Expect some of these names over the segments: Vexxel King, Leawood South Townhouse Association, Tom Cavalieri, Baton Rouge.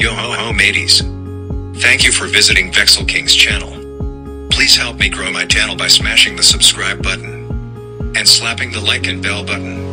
Yo ho ho mateys. Thank you for visiting Vexxel King's channel. Please help me grow my channel by smashing the subscribe button and slapping the like and bell button.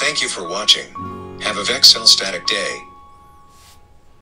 Thank you for watching. Have a Vexxel static day.